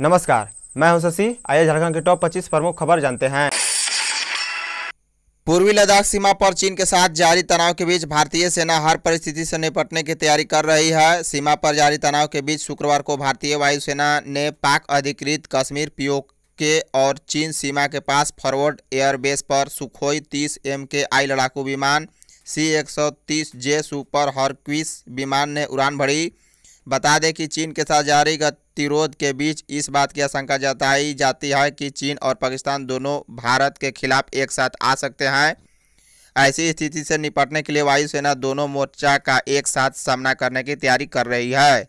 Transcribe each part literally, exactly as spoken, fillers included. नमस्कार, मैं हूं शशि। आइए झारखंड के टॉप पच्चीस प्रमुख खबर जानते हैं। पूर्वी लद्दाख सीमा पर चीन के साथ जारी तनाव के बीच भारतीय सेना हर परिस्थिति से निपटने की तैयारी कर रही है। सीमा पर जारी तनाव के बीच शुक्रवार को भारतीय वायुसेना ने पाक अधिकृत कश्मीर पीओके और चीन सीमा के पास फॉरवर्ड एयरबेस पर सुखोई तीस एम के आई लड़ाकू विमान सी एक जे सुपर हॉर्विस विमान ने उड़ान भरी। बता दें कि चीन के साथ जारी गतिरोध के बीच इस बात की आशंका जताई जाती है कि चीन और पाकिस्तान दोनों भारत के खिलाफ एक साथ आ सकते हैं। ऐसी स्थिति से निपटने के लिए वायुसेना दोनों मोर्चा का एक साथ सामना करने की तैयारी कर रही है।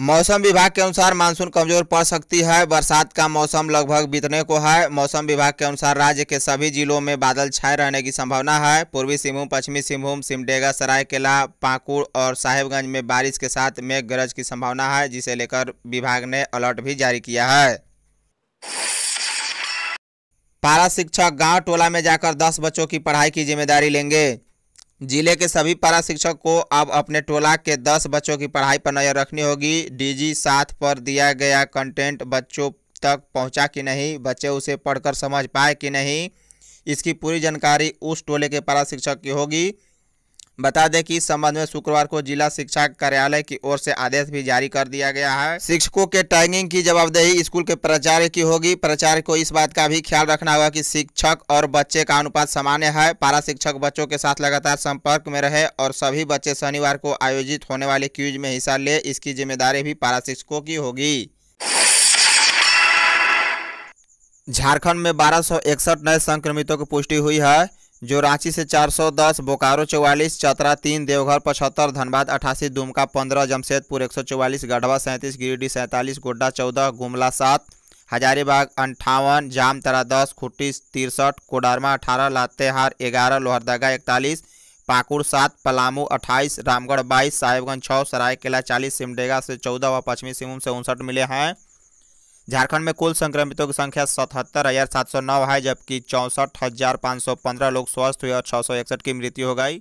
मौसम विभाग के अनुसार मानसून कमजोर पड़ सकती है। बरसात का मौसम लगभग बीतने को है। मौसम विभाग के अनुसार राज्य के सभी जिलों में बादल छाए रहने की संभावना है। पूर्वी सिंहभूम, पश्चिमी सिंहभूम, सिमडेगा, सरायकेला, पाकुड़ और साहेबगंज में बारिश के साथ मेघ गरज की संभावना है, जिसे लेकर विभाग ने अलर्ट भी जारी किया है। पारा शिक्षक गाँव टोला में जाकर दस बच्चों की पढ़ाई की जिम्मेदारी लेंगे। जिले के सभी पारा शिक्षक को अब अपने टोला के दस बच्चों की पढ़ाई पर नजर रखनी होगी। डीजी सात पर दिया गया कंटेंट बच्चों तक पहुंचा कि नहीं, बच्चे उसे पढ़कर समझ पाए कि नहीं, इसकी पूरी जानकारी उस टोले के पारा शिक्षक की होगी। बता दें कि इस संबंध में शुक्रवार को जिला शिक्षा कार्यालय की ओर से आदेश भी जारी कर दिया गया है। शिक्षकों के टैगिंग की जवाबदेही स्कूल के प्राचार्य की होगी। प्राचार्य को इस बात का भी ख्याल रखना होगा कि शिक्षक और बच्चे का अनुपात सामान्य है। पारा शिक्षक बच्चों के साथ लगातार संपर्क में रहे और सभी बच्चे शनिवार को आयोजित होने वाले क्विज में हिस्सा ले, इसकी जिम्मेदारी भी पारा शिक्षकों की होगी। झारखंड में बारह सौ इकसठ नए संक्रमितों की पुष्टि हुई है, जो रांची से चार सौ दस, बोकारो चौवालीस, चतरा तीन, देवघर पचहत्तर, धनबाद अठासी, दुमका पंद्रह, जमशेदपुर एक सौ चौवालीस, गढ़वा सैंतीस, गिरिडीह सैंतालीस, गोड्डा चौदह, गुमला सात, हजारीबाग अंठावन, जामतरा दस, खुट्टी तिरसठ, कोडरमा अठारह, लातेहार ग्यारह, लोहरदगा इकतालीस, पाकुड़ सात, पलामू अट्ठाईस, रामगढ़ बाईस, साहेबगंज छः, सरायकेला चालीस, सिमडेगा से चौदह व पश्चिमी सिंहभूम से उनसठ मिले हैं। झारखंड में कुल संक्रमितों की संख्या सतहत्तर हजार सात सौ नौ है, जबकि चौंसठ हजार पाँच सौ पंद्रह लोग स्वस्थ हुए और छः सौ इकसठ की मृत्यु हो गई।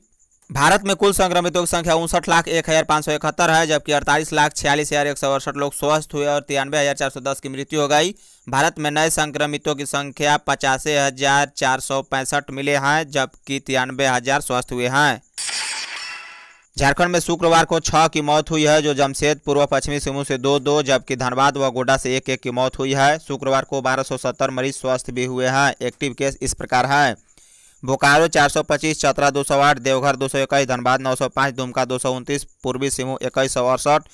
भारत में कुल संक्रमितों की संख्या उनसठ लाख एक हजार पाँच सौ इकहत्तर है, जबकि अड़तालीस लाख छियालीस हजार एक सौ अड़सठ लोग स्वस्थ हुए और तिरानवे हजार चार सौ दस की मृत्यु हो गई। भारत में नए संक्रमितों की संख्या पचासी हजार चार सौ पैंसठ मिले हैं, जबकि तिरानवे हजार स्वस्थ हुए हैं। झारखंड में शुक्रवार को छह की मौत हुई है, जो जमशेदपुर व पश्चिमी सिंहभूम से दो दो, जबकि धनबाद व गोड्डा से एक एक की मौत हुई है। शुक्रवार को बारह सौ सत्तर मरीज स्वस्थ भी हुए हैं। एक्टिव केस इस प्रकार हैं: बोकारो चार सौ पच्चीस, चतरा दो सौ आठ, देवघर दो सौ इक्कीस, धनबाद नौ सौ पाँच, दुमका दो सौ उनतीस, पूर्वी सिंहभूम इक्कीस सौ अड़सठ,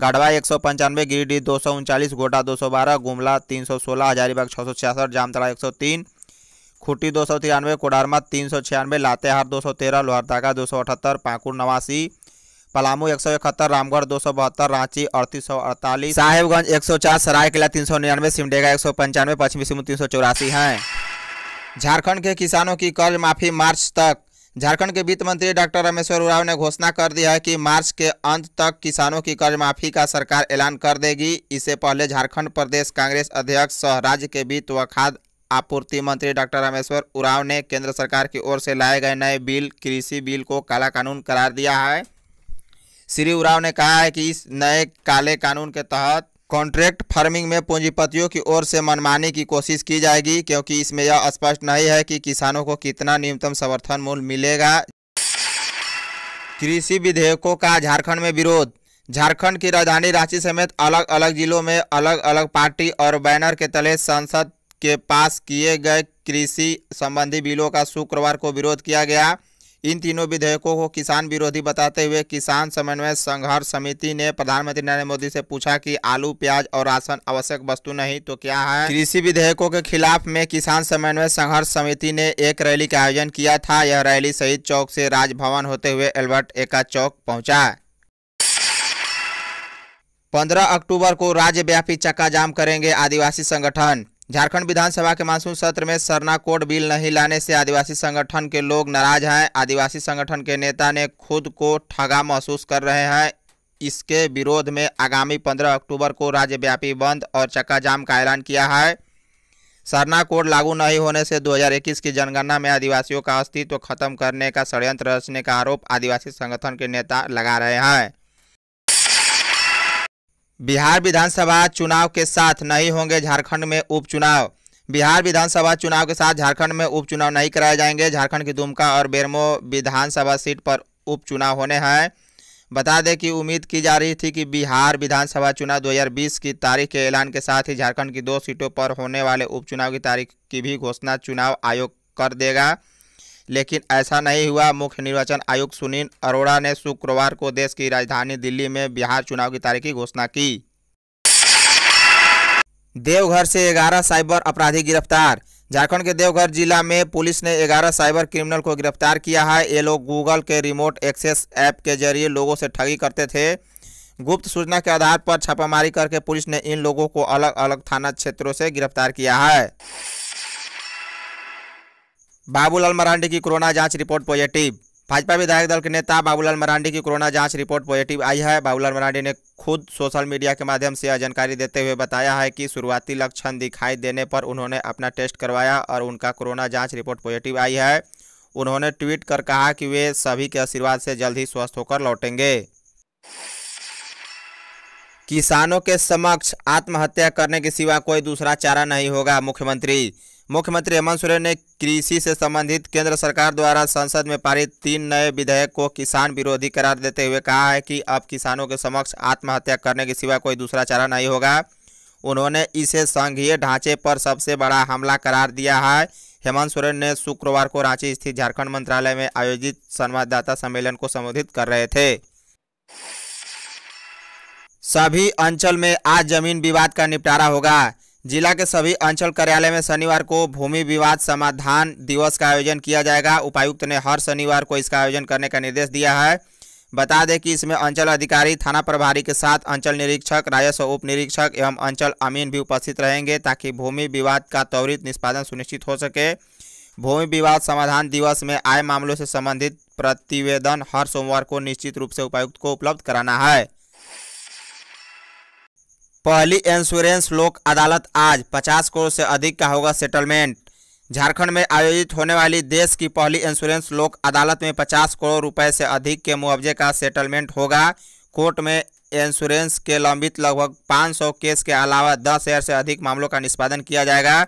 गढ़वा एक सौ पंचानवे, गिरिडीह दो सौ उनचालीस, गोड्डा दो सौ बारह, गुमला तीन सौ सोलह, हजारीबाग छः सौ छियासठ, जामतरा एक सौ तीन, खूंटी दो सौ तिरानवे, कोडरमा तीन सौ छियानवे, लातेहार दो सौ तेरह, लोहरदगा दो सौ अठहत्तर, पाकुड़ नवासी, पलामू एक सौ इकहत्तर, रामगढ़ दो सौ बहत्तर, रांची अड़तीस सौ अड़तालीस, साहेबगंज एक सौ चार, सरायकेला तीन सौ निन्यानवे, सिमडेगा एक सौ पंचानवे, पश्चिमी सिंहभूम तीन सौ चौरासी हैं। झारखंड के किसानों की कर्ज माफी मार्च तक। झारखंड के वित्त मंत्री डॉ रामेश्वर उरांव ने घोषणा कर दी है कि मार्च के अंत तक किसानों की कर्ज माफी का सरकार ऐलान कर देगी। इससे पहले झारखंड प्रदेश कांग्रेस अध्यक्ष सह राज्य के वित्त व खाद्य आपूर्ति मंत्री डॉ रामेश्वर उरांव ने केंद्र सरकार की ओर से लाए गए नए बिल कृषि बिल को काला कानून करार दिया है। श्री उरांव ने कहा है कि इस नए काले कानून के तहत कॉन्ट्रैक्ट फार्मिंग में पूंजीपतियों की ओर से मनमानी की कोशिश की जाएगी, क्योंकि इसमें यह स्पष्ट नहीं है कि किसानों को कितना न्यूनतम समर्थन मूल्य मिलेगा। कृषि विधेयकों का झारखंड में विरोध। झारखंड की राजधानी रांची समेत अलग अलग जिलों में अलग अलग पार्टी और बैनर के तले संसद के पास किए गए कृषि संबंधी बिलों का शुक्रवार को विरोध किया गया। इन तीनों विधेयकों को किसान विरोधी बताते हुए किसान समन्वय संघर्ष समिति ने प्रधानमंत्री नरेंद्र मोदी से पूछा कि आलू, प्याज और राशन आवश्यक वस्तु नहीं तो क्या है। कृषि विधेयकों के खिलाफ में किसान समन्वय संघर्ष समिति ने एक रैली का आयोजन किया था। यह रैली शहीद चौक से राजभवन होते हुए एल्बर्ट एक्का चौक पहुँचा। पंद्रह अक्टूबर को राज्यव्यापी चक्का जाम करेंगे आदिवासी संगठन। झारखंड विधानसभा के मानसून सत्र में सरना कोड बिल नहीं लाने से आदिवासी संगठन के लोग नाराज हैं। आदिवासी संगठन के नेता ने खुद को ठगा महसूस कर रहे हैं। इसके विरोध में आगामी पंद्रह अक्टूबर को राज्यव्यापी बंद और चक्का जाम का ऐलान किया है। सरना कोड लागू नहीं होने से दो हज़ार इक्कीस की जनगणना में आदिवासियों का अस्तित्व खत्म करने का षड्यंत्र रचने का आरोप आदिवासी संगठन के नेता लगा रहे हैं। बिहार विधानसभा चुनाव के साथ नहीं होंगे झारखंड में उपचुनाव। बिहार विधानसभा चुनाव के साथ झारखंड में उपचुनाव नहीं कराए जाएंगे। झारखंड की दुमका और बेरमो विधानसभा सीट पर उपचुनाव होने हैं। बता दें कि उम्मीद की जा रही थी कि बिहार विधानसभा चुनाव दो हज़ार बीस की तारीख के ऐलान के साथ ही झारखंड की दो सीटों पर होने वाले उपचुनाव की तारीख की भी घोषणा चुनाव आयोग कर देगा, लेकिन ऐसा नहीं हुआ। मुख्य निर्वाचन आयुक्त सुनील अरोड़ा ने शुक्रवार को देश की राजधानी दिल्ली में बिहार चुनाव की तारीख की घोषणा की। देवघर से ग्यारह साइबर अपराधी गिरफ्तार। झारखंड के देवघर जिला में पुलिस ने ग्यारह साइबर क्रिमिनल को गिरफ्तार किया है। ये लोग गूगल के रिमोट एक्सेस ऐप के जरिए लोगों से ठगी करते थे। गुप्त सूचना के आधार पर छापामारी करके पुलिस ने इन लोगों को अलग अलग थाना क्षेत्रों से गिरफ्तार किया है। बाबूलाल मरांडी की कोरोना जांच रिपोर्ट पॉजिटिव। भाजपा विधायक दल के नेता बाबूलाल मरांडी की कोरोना जांच रिपोर्ट पॉजिटिव आई है। बाबूलाल मरांडी ने खुद सोशल मीडिया के माध्यम से यह जानकारी देते हुए बताया है कि शुरुआती लक्षण दिखाई देने पर उन्होंने अपना टेस्ट करवाया और उनका कोरोना जांच रिपोर्ट पॉजिटिव आई है। उन्होंने ट्वीट कर कहा कि वे सभी के आशीर्वाद से जल्द ही स्वस्थ होकर लौटेंगे। किसानों के समक्ष आत्महत्या करने के सिवा कोई दूसरा चारा नहीं होगा। मुख्यमंत्री मुख्यमंत्री हेमंत सोरेन ने कृषि से संबंधित केंद्र सरकार द्वारा संसद में पारित तीन नए विधेयक को किसान विरोधी करार देते हुए कहा है कि अब किसानों के समक्ष आत्महत्या करने के सिवा कोई दूसरा चारा नहीं होगा। उन्होंने इसे संघीय ढांचे पर सबसे बड़ा हमला करार दिया है। हेमंत सोरेन ने शुक्रवार को रांची स्थित झारखंड मंत्रालय में आयोजित संवाददाता सम्मेलन को संबोधित कर रहे थे। सभी अंचल में आज जमीन विवाद का निपटारा होगा। जिला के सभी अंचल कार्यालय में शनिवार को भूमि विवाद समाधान दिवस का आयोजन किया जाएगा। उपायुक्त ने हर शनिवार को इसका आयोजन करने का निर्देश दिया है। बता दें कि इसमें अंचल अधिकारी, थाना प्रभारी के साथ अंचल निरीक्षक, राजस्व उप निरीक्षक एवं अंचल अमीन भी उपस्थित रहेंगे ताकि भूमि विवाद का त्वरित निष्पादन सुनिश्चित हो सके। भूमि विवाद समाधान दिवस में आए मामलों से संबंधित प्रतिवेदन हर सोमवार को निश्चित रूप से उपायुक्त को उपलब्ध कराना है। पहली इंश्योरेंस लोक अदालत आज। पचास करोड़ से अधिक का होगा सेटलमेंट। झारखंड में आयोजित होने वाली देश की पहली इंश्योरेंस लोक अदालत में पचास करोड़ रुपए से अधिक के मुआवजे का सेटलमेंट होगा। कोर्ट में इंश्योरेंस के लंबित लगभग पाँच सौ केस के अलावा दस हज़ार से अधिक मामलों का निष्पादन किया जाएगा।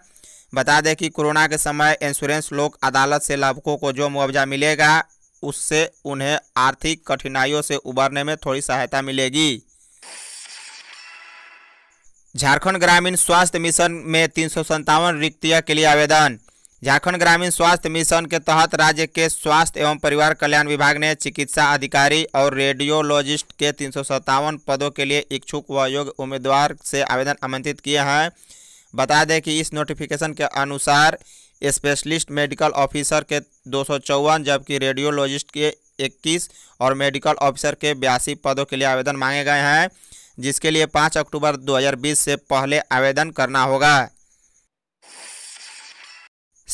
बता दें कि कोरोना के समय इंश्योरेंस लोक अदालत से लाभुकों को जो मुआवजा मिलेगा उससे उन्हें आर्थिक कठिनाइयों से उबरने में थोड़ी सहायता मिलेगी। झारखंड ग्रामीण स्वास्थ्य मिशन में तीन सौ संतावन रिक्तियाँ के लिए आवेदन। झारखंड ग्रामीण स्वास्थ्य मिशन के तहत राज्य के स्वास्थ्य एवं परिवार कल्याण विभाग ने चिकित्सा अधिकारी और रेडियोलॉजिस्ट के तीन सौ संतावन पदों के लिए इच्छुक व योग्य उम्मीदवार से आवेदन आमंत्रित किए हैं। बता दें कि इस नोटिफिकेशन के अनुसार स्पेशलिस्ट मेडिकल ऑफिसर के दो सौ चौवन जबकि रेडियोलॉजिस्ट के इक्कीस और मेडिकल ऑफिसर के बयासी पदों के लिए आवेदन मांगे गए हैं, जिसके लिए पाँच अक्टूबर दो हज़ार बीस से पहले आवेदन करना होगा।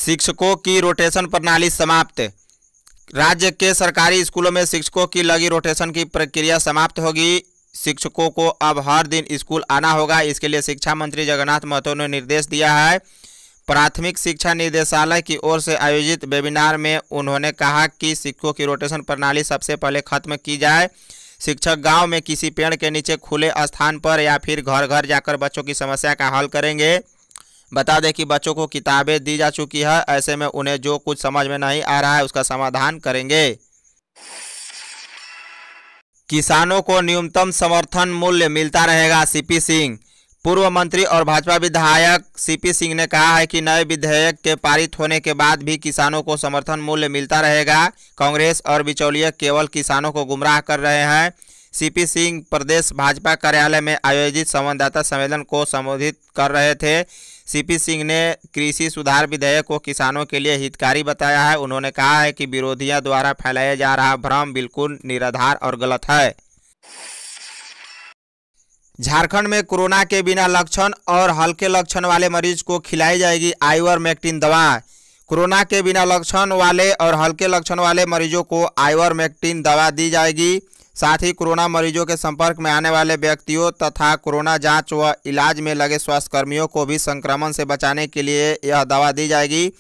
शिक्षकों की रोटेशन प्रणाली समाप्त। राज्य के सरकारी स्कूलों में शिक्षकों की लगी रोटेशन की प्रक्रिया समाप्त होगी। शिक्षकों को अब हर दिन स्कूल आना होगा। इसके लिए शिक्षा मंत्री जगन्नाथ महतो ने निर्देश दिया है। प्राथमिक शिक्षा निदेशालय की ओर से आयोजित वेबिनार में उन्होंने कहा कि शिक्षकों की रोटेशन प्रणाली सबसे पहले खत्म की जाए। शिक्षक गांव में किसी पेड़ के नीचे खुले स्थान पर या फिर घर घर जाकर बच्चों की समस्या का हल करेंगे। बता दें कि बच्चों को किताबें दी जा चुकी है, ऐसे में उन्हें जो कुछ समझ में नहीं आ रहा है उसका समाधान करेंगे। किसानों को न्यूनतम समर्थन मूल्य मिलता रहेगा। सीपी सिंह पूर्व मंत्री और भाजपा विधायक सीपी सिंह ने कहा है कि नए विधेयक के पारित होने के बाद भी किसानों को समर्थन मूल्य मिलता रहेगा। कांग्रेस और बिचौलिए केवल किसानों को गुमराह कर रहे हैं। सीपी सिंह प्रदेश भाजपा कार्यालय में आयोजित संवाददाता सम्मेलन को संबोधित कर रहे थे। सीपी सिंह ने कृषि सुधार विधेयक को किसानों के लिए हितकारी बताया है। उन्होंने कहा है कि विरोधियों द्वारा फैलाया जा रहा भ्रम बिल्कुल निराधार और गलत है। झारखंड में कोरोना के बिना लक्षण और हल्के लक्षण वाले मरीज को खिलाई जाएगी आइवरमेक्टिन दवा। कोरोना के बिना लक्षण वाले और हल्के लक्षण वाले मरीजों को आइवरमेक्टिन दवा दी जाएगी। साथ ही कोरोना मरीजों के संपर्क में आने वाले व्यक्तियों तथा कोरोना जांच व इलाज में लगे स्वास्थ्यकर्मियों को भी संक्रमण से बचाने के लिए यह दवा दी जाएगी।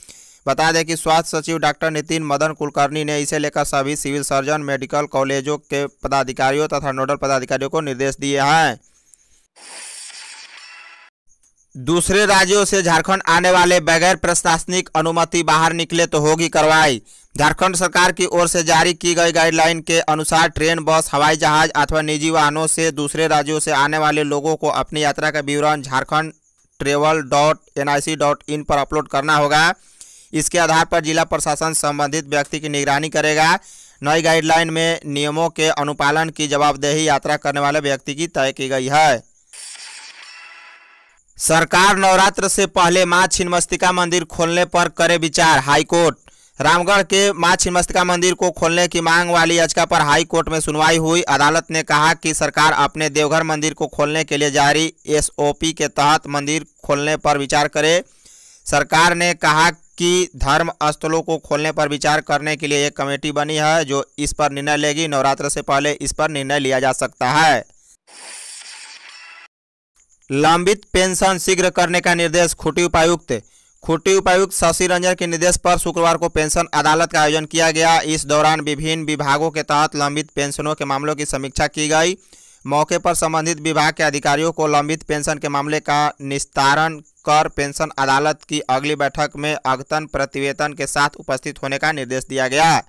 बता दें कि स्वास्थ्य सचिव डॉक्टर नितिन मदन कुलकर्णी ने इसे लेकर सभी सिविल सर्जन, मेडिकल कॉलेजों के पदाधिकारियों तथा नोडल पदाधिकारियों को निर्देश दिए हैं। दूसरे राज्यों से झारखंड आने वाले बगैर प्रशासनिक अनुमति बाहर निकले तो होगी कार्रवाई। झारखंड सरकार की ओर से जारी की गई गाइडलाइन के अनुसार ट्रेन, बस, हवाई जहाज अथवा निजी वाहनों से दूसरे राज्यों से आने वाले लोगों को अपनी यात्रा का विवरण Jharkhand travel dot NIC dot in पर अपलोड करना होगा। इसके आधार पर जिला प्रशासन संबंधित व्यक्ति की निगरानी करेगा। नई गाइडलाइन में नियमों के अनुपालन की जवाबदेही यात्रा करने वाले व्यक्ति की तय की गई है। सरकार नवरात्र से पहले माँ छिन्मस्तिका मंदिर खोलने पर करे विचार। हाईकोर्ट, रामगढ़ के माँ छिन्मस्तिका मंदिर को खोलने की मांग वाली याचिका पर हाईकोर्ट में सुनवाई हुई। अदालत ने कहा कि सरकार अपने देवघर मंदिर को खोलने के लिए जारी एसओपी के तहत मंदिर खोलने पर विचार करे। सरकार ने कहा कि धर्म स्थलों को खोलने पर विचार करने के लिए एक कमेटी बनी है जो इस पर निर्णय लेगी। नवरात्र से पहले इस पर निर्णय लिया जा सकता है। लंबित पेंशन शीघ्र करने का निर्देश खूंटी उपायुक्त। खूंटी उपायुक्त शशि के निर्देश पर शुक्रवार को पेंशन अदालत का आयोजन किया गया। इस दौरान विभिन्न विभागों के तहत लंबित पेंशनों के मामलों की समीक्षा की गई। मौके पर संबंधित विभाग के अधिकारियों को लंबित पेंशन के मामले का निस्तारण कर पेंशन अदालत की अगली बैठक में अद्यतन प्रतिवेदन के साथ उपस्थित होने का निर्देश दिया गया।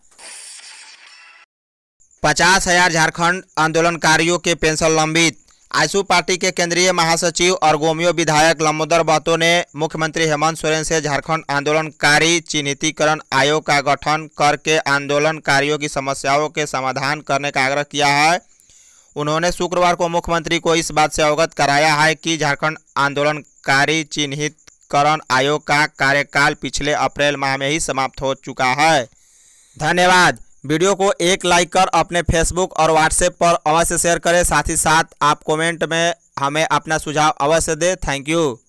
पचास हजार झारखंड आंदोलनकारियों के पेंशन लंबित। आजसू पार्टी के केंद्रीय महासचिव और गोमियो विधायक लमोदर बाटो ने मुख्यमंत्री हेमंत सोरेन से झारखंड आंदोलनकारी चिन्हितीकरण आयोग का गठन करके आंदोलनकारियों की समस्याओं के समाधान करने का आग्रह किया है। उन्होंने शुक्रवार को मुख्यमंत्री को इस बात से अवगत कराया है कि झारखंड आंदोलनकारी चिन्हितीकरण आयोग का कार्यकाल पिछले अप्रैल माह में ही समाप्त हो चुका है। धन्यवाद। वीडियो को एक लाइक कर अपने फेसबुक और व्हाट्सएप पर अवश्य शेयर करें। साथ ही साथ आप कमेंट में हमें अपना सुझाव अवश्य दें। Thank you.